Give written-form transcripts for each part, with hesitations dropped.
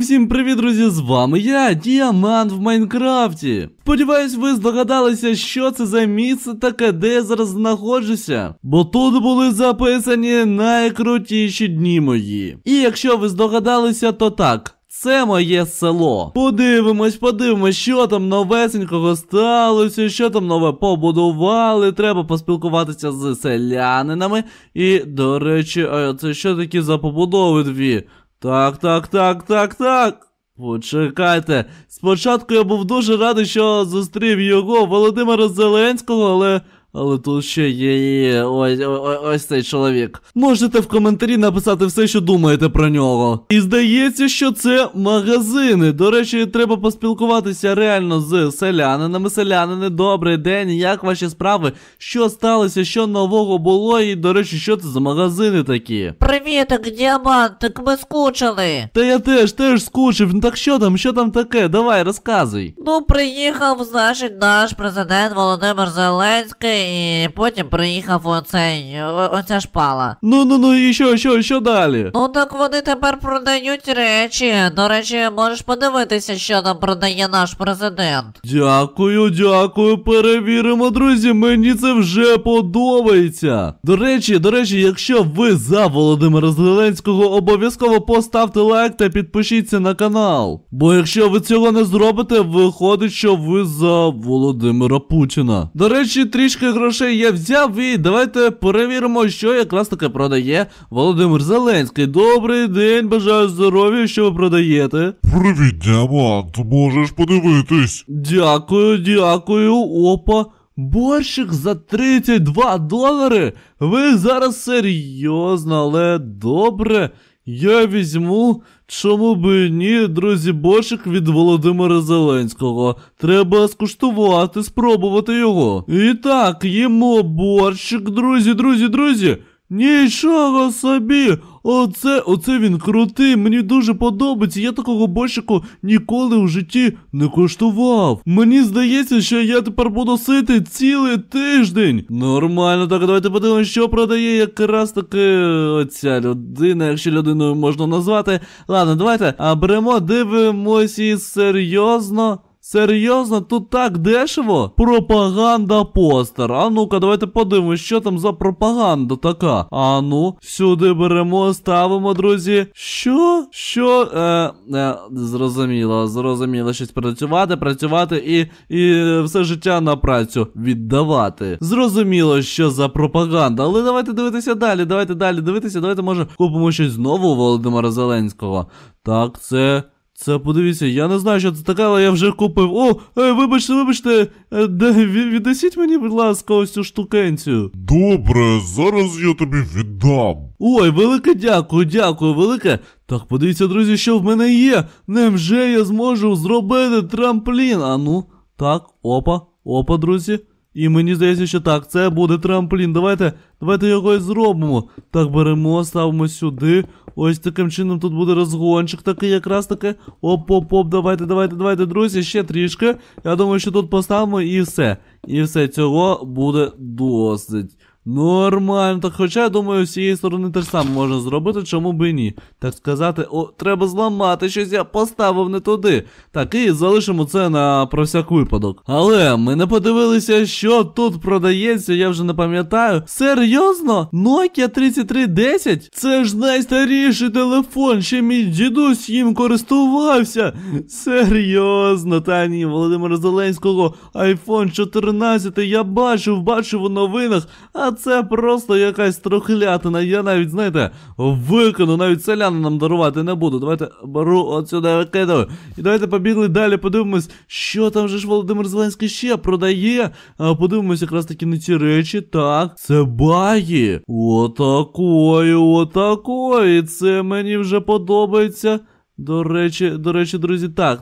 Всім привіт, друзі! З вами я, Діамант в Майнкрафті. Сподіваюсь, ви здогадалися, що це за місце таке, де я зараз знаходжуся. Бо тут були записані найкрутіші дні мої. І якщо ви здогадалися, то так. Це моє село. Подивимось, що там новесенького сталося, що там нове побудували. Треба поспілкуватися з селянинами. І, до речі, це що такі за побудови дві? Так. Почекайте. Спочатку я був дуже радий, що зустрів його, Володимира Зеленського, але тут ще є ось цей чоловік. Можете в коментарі написати все, що думаєте про нього. І здається, що це магазини. До речі, треба поспілкуватися реально з селянинами. Селянини, добрий день, як ваші справи? Що сталося, що нового було? І, до речі, що це за магазини такі? Привіток, Діамантик, ми скучили. Та я теж скучив. Ну так що там таке? Давай, розказуй. Ну, приїхав, значить, наш президент Володимир Зеленський. І потім приїхав оця шпала. Ну, і що далі? Ну так вони тепер продають речі. До речі, можеш подивитися, що там продає наш президент. Дякую, перевіримо, друзі, мені це вже подобається. До речі, якщо ви за Володимира Зеленського, обов'язково поставте лайк та підпишіться на канал. Бо якщо ви цього не зробите, виходить, що ви за Володимира Путіна. До речі, трішки грошей я взяв і давайте перевіримо, що якраз таке продає Володимир Зеленський. Добрий день, бажаю здоров'я, що ви продаєте? Привіт, Діамант, можеш подивитись? Дякую, опа. Борщик за $32? Ви зараз серйозно, але добре. Я візьму, чому би ні, друзі, борщик від Володимира Зеленського. Треба скуштувати, спробувати його. І так, їмо борщик, друзі. Нічого собі! Оце він крутий, мені дуже подобається, я такого борщику ніколи в житті не куштував. Мені здається, що я тепер буду сити цілий тиждень. Нормально, так давайте подивимось, що продає якраз таки оця людина, якщо людиною можна назвати. Ладно, давайте, беремо, дивимось і серйозно. Серйозно? Тут так дешево? Пропаганда-постер. А ну-ка, давайте подивимось, що там за пропаганда така. А ну, сюди беремо, ставимо, друзі. Що? Зрозуміло. Щось працювати і все життя на працю віддавати. Зрозуміло, що за пропаганда. Але давайте дивитися далі, давайте, може, купимо щось знову у Володимира Зеленського. Так, це, подивіться, я не знаю, що це таке, але я вже купив. О, вибачте, віддасіть мені, будь ласка, ось цю штукенцію. Добре, зараз я тобі віддам. Ой, велике дякую, велике. Так, подивіться, друзі, що в мене є. Невже я зможу зробити трамплін? А ну, так, опа, друзі. І мені здається, що так, це буде трамплін. Давайте його і зробимо. Так, беремо, ставимо сюди. Ось таким чином тут буде розгончик такий якраз таке. Оп, давайте, друзі, ще трішки. Я думаю, що тут поставимо і все. І все, цього буде досить. Нормально, так хоча, я думаю, з цієї сторони теж саме можна зробити, чому би і ні. Так сказати, треба зламати щось, я поставив не туди. Так, і залишимо це на про всяк випадок. Але ми не подивилися, що тут продається, я вже не пам'ятаю. Серйозно? Nokia 3310? Це ж найстаріший телефон, ще мій дідусь їм користувався. Серйозно, та ні, Володимира Зеленського, iPhone 14, я бачив у новинах, а це просто якась трухлятина. Я навіть, знаєте, викину, навіть селянам дарувати не буду. Давайте беру от сюди, викидаю. І давайте побігли далі, подивимось, що там же ж Володимир Зеленський ще продає. Подивимось якраз таки на ці речі. Так, це баги. Отакої. Це мені вже подобається. До речі, друзі, так,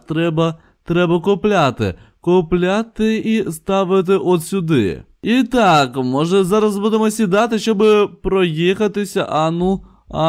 треба купляти. Купляти і ставити от сюди. І так, може зараз будемо сідати, щоб проїхатися, а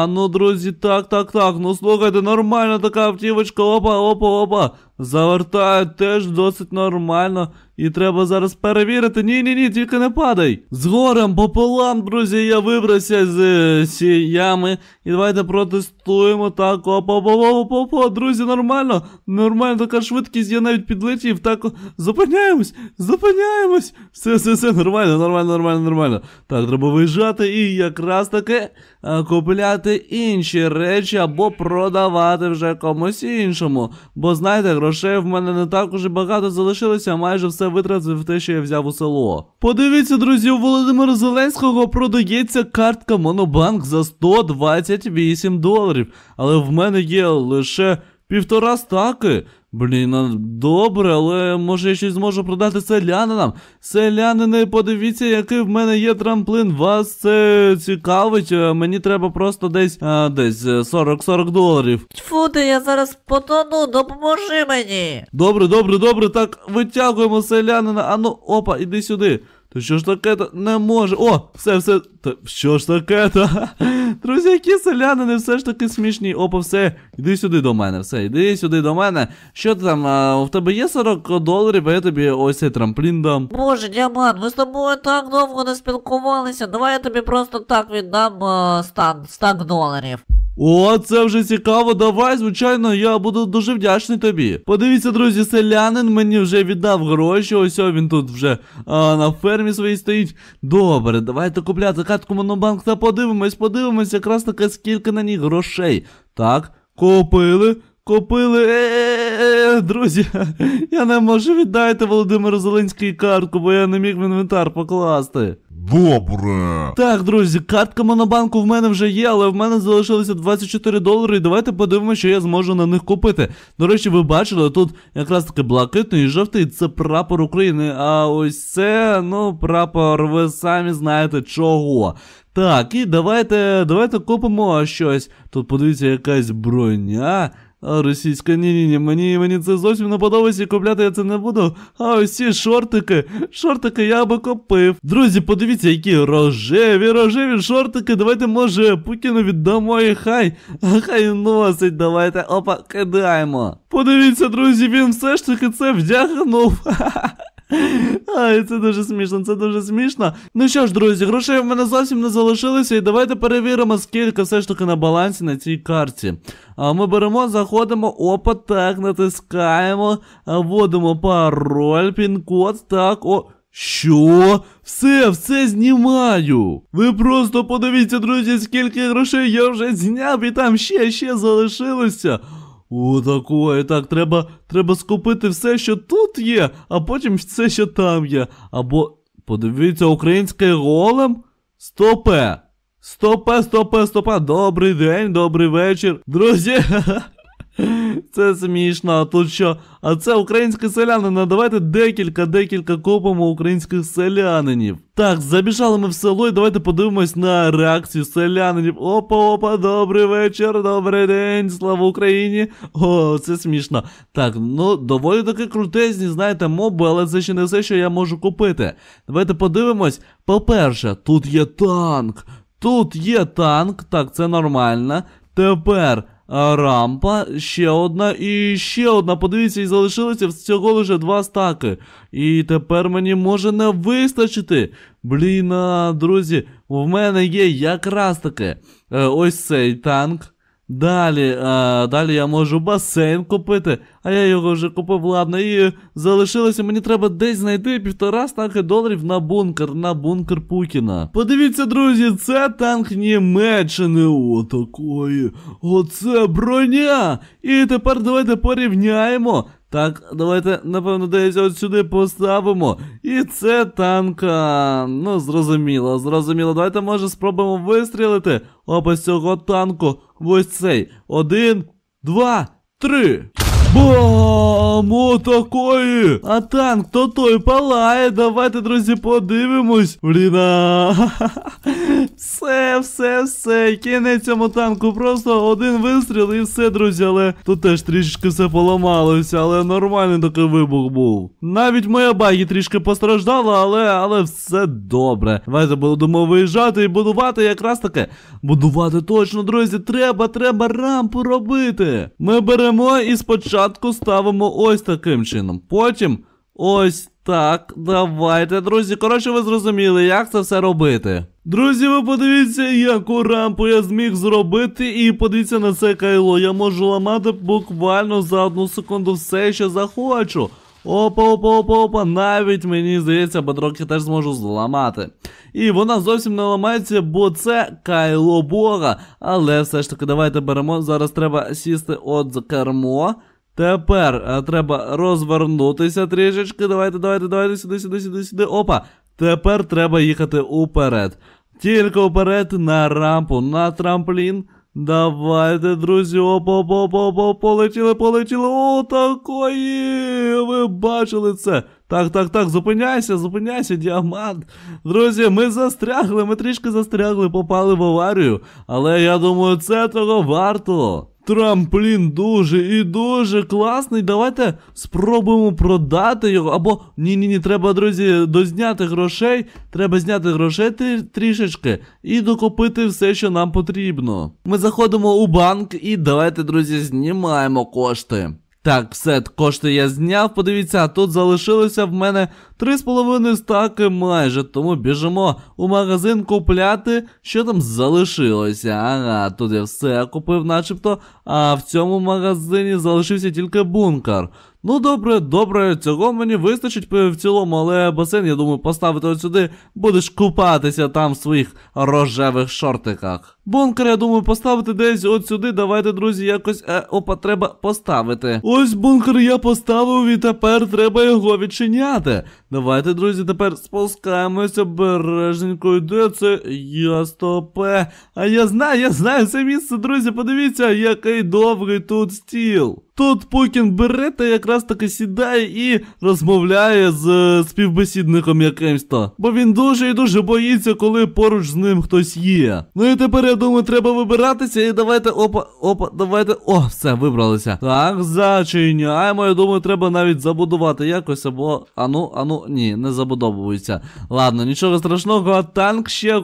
ну, друзі, так, ну слухайте, нормально така автівочка, опа, Завертають теж досить нормально. І треба зараз перевірити. Ні-ні-ні, тільки не падай. З горем пополам, друзі, я вибрався з цієї ями. І давайте протестуємо. Так, опа-опа-опа-опа, друзі, нормально. Нормально, така швидкість, я навіть підлетів. Так, зупиняємось, зупиняємось. Все-все-все, нормально, нормально, нормально, нормально. Так, треба виїжджати і якраз таки купляти інші речі або продавати вже комусь іншому. Бо, знаєте, грошей в мене не так уже багато залишилося, майже все витратив те, що я взяв у село. Подивіться, друзі, у Володимира Зеленського продається картка Монобанк за $128. Але в мене є лише 1,5 стаки. Блін, добре, але може я щось зможу продати селянинам? Селянини, подивіться, який в мене є трамплин, вас це цікавить, мені треба просто десь 40 доларів. Тьфу ти, я зараз потону, допоможи мені. Добре, добре, добре, так витягуємо селянина, а ну, опа, іди сюди. То що ж таке-то? Не може. О, все. Та що ж таке-то? Друзі, які селянини все ж таки смішні. Опа, все. Іди сюди до мене, все. Іди сюди до мене. Що ти там? У тебе є 40 доларів, а я тобі ось цей трамплін дам. Боже, Діамант, ми з тобою так довго не спілкувалися. Давай я тобі просто так віддам стак доларів. О, це вже цікаво, давай, звичайно, я буду дуже вдячний тобі. Подивіться, друзі, селянин мені вже віддав гроші, ось він тут вже на фермі своїй стоїть. Добре, давайте купляти картку Монобанк та подивимось, якраз таке скільки на ній грошей. Так, купили, друзі, я не можу віддати Володимиру Зеленській картку, бо я не міг в інвентар покласти. Добре. Так, друзі, картка Монобанку в мене вже є, але в мене залишилося $24, і давайте подивимося, що я зможу на них купити. До речі, ви бачили, тут якраз таки блакитний і жовтий, це прапор України, а ось це, ну, прапор, ви самі знаєте чого. Так, і давайте купимо щось. Тут, подивіться, якась броня. А російська, ні-ні-ні, мені це зовсім не подобається, купляти я це не буду. А ось ці шортики я би купив. Друзі, подивіться, які рожеві шортики. Давайте, може, Путіну віддамо і хай носить. Давайте, опа, кидаємо. Подивіться, друзі, він все ж таки це вдягнув. Ай, це дуже смішно, це дуже смішно. Ну що ж, друзі, грошей в мене зовсім не залишилося, і давайте перевіримо, скільки все ж таки на балансі на цій карті. Ми беремо, заходимо, опа, так, натискаємо, вводимо пароль, пін-код, так, о... Що? Все знімаю. Ви просто подивіться, друзі, скільки грошей я вже зняв, і там ще залишилося. О, такое, так, треба скупити все, що тут є, а потім все, що там є. Або, подивіться, український голем. Стопе, добрий день, добрий вечір. Друзі, це смішно, а тут що? А це українські селянини, давайте декілька купимо українських селянинів. Так, забіжали ми в село і давайте подивимось на реакцію селянинів. Опа, добрий вечір, добрий день, слава Україні. О, це смішно. Так, ну, доволі таки крутезні, знаєте, моби, але це ще не все, що я можу купити. Давайте подивимось. По-перше, тут є танк, так, це нормально. Тепер... Рампа, ще одна, подивіться, і залишилося всього лише 2 стаки. І тепер мені може не вистачити. Блін, друзі, в мене є якраз таки ось цей танк. Далі я можу басейн купити, а я його вже купив, ладно, і залишилося, мені треба десь знайти 1,5 стаки доларів на бункер Путіна. Подивіться, друзі, це танк Німеччини, отакої, оце броня, і тепер давайте порівняємо. Так, давайте, напевно, десь от сюди поставимо. І це танк, ну, зрозуміло. Давайте, може, спробуємо вистрілити. Опа, з цього танку. Ось цей. 1, 2, 3. Бам! Отакої! А танк то той палає. Давайте, друзі, подивимось. Блін, все. Кінець цьому танку. Просто 1 вистріл і все, друзі. Але тут теж трішечки все поламалося. Але нормальний такий вибух був. Навіть моя багі трішки постраждала, але все добре. Давайте будемо виїжджати і будувати якраз таке. Будувати точно, друзі. Треба рампу робити. Ми беремо і спочатку спочатку ставимо ось таким чином. Потім ось так. Давайте, друзі. Коротше, ви зрозуміли, як це все робити. Друзі, ви подивіться, яку рампу я зміг зробити, і подивіться на це кайло. Я можу ламати буквально за одну секунду все, що захочу. Опа-опа-опа-опа, навіть мені здається, бадроки теж зможу зламати. І вона зовсім не ламається, бо це кайло бога. Але все ж таки, давайте беремо, зараз треба сісти от за кермо. Тепер треба розвернутися трішечки, давайте, сюди, опа. Тепер треба їхати уперед. Тільки уперед на рампу, на трамплін. Давайте, друзі, опа-опа-опа-опа, полетіли, о, такої, ви бачили це. Так, зупиняйся, Діамант. Друзі, ми застрягли, ми трішки застрягли, попали в аварію, але я думаю, це того варто. Трамплін дуже і дуже класний, давайте спробуємо продати його, або, ні, треба, друзі, дозняти грошей, треба зняти грошей трішечки і докупити все, що нам потрібно. Ми заходимо у банк і давайте, друзі, знімаємо кошти. Так, все, кошти я зняв, подивіться, тут залишилося в мене 3,5 стаки майже, тому біжимо у магазин купляти, що там залишилося. Ага, тут я все купив начебто, а в цьому магазині залишився тільки бункер. Ну добре, цього мені вистачить в цілому, але басейн, я думаю, поставити от сюди, будеш купатися там в своїх рожевих шортиках. Бункер, я думаю, поставити десь от сюди, давайте, друзі, якось, опа, треба поставити. Ось бункер я поставив і тепер треба його відчиняти. Давайте, друзі, тепер спускаємося бережненько, йде це, стопе. А я знаю це місце, друзі, подивіться, який довгий тут стіл. Тут Путін бере та якраз таки сідає і розмовляє з співбесідником якимсь-то. Бо він дуже і дуже боїться, коли поруч з ним хтось є. Ну і тепер, я думаю, треба вибиратися і давайте, давайте, все, вибралися. Так, зачиняємо, я думаю, треба навіть забудувати якось, або, ану, ні, не забудовується. Ладно, нічого страшного, танк ще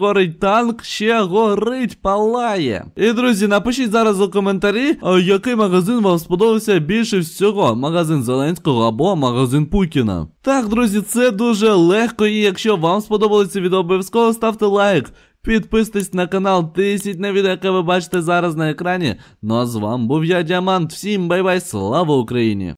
горить, палає. І, друзі, напишіть зараз у коментарі, який магазин вам сподобався більше всього, магазин Зеленського або магазин Путіна. Так, друзі, це дуже легко, і якщо вам сподобалося відео, обов'язково ставте лайк, підписуйтесь на канал, тисніть на відео, яке ви бачите зараз на екрані. Ну а з вами був я, Діамант, всім бай-бай, слава Україні!